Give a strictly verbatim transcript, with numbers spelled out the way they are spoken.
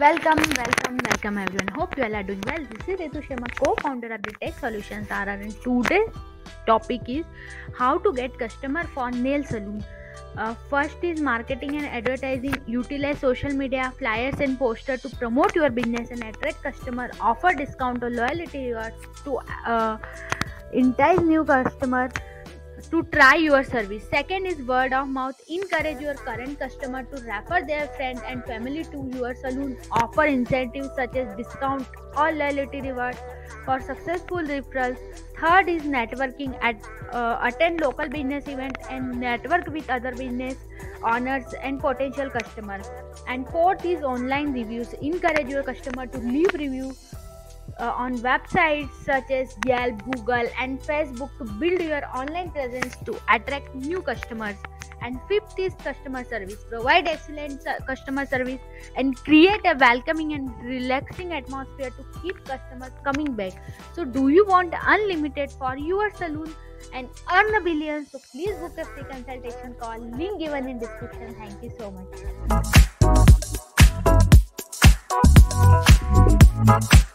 Welcome, welcome, welcome everyone. Hope you all are doing well. This is Ritu Sharma, co-founder of the Tech Solutions R R, and today's topic is how to get customer for nail salon. Uh, first is marketing and advertising. Utilize social media, flyers and poster to promote your business and attract customer. Offer discount or loyalty rewards to uh, entice new customers to try your service. Second is word of mouth. Encourage your current customer to refer their friends and family to your salon. Offer incentives such as discount or loyalty rewards for successful referrals. Third is networking. At, uh, attend local business events and network with other business owners and potential customers. And fourth is online reviews. Encourage your customer to leave reviews Uh, on websites such as Yelp, Google and Facebook to build your online presence to attract new customers. And fifth is customer service. Provide excellent customer service and create a welcoming and relaxing atmosphere to keep customers coming back. So do you want unlimited for your salon and earn a billion? So please book a free consultation call, link given in description. Thank you so much.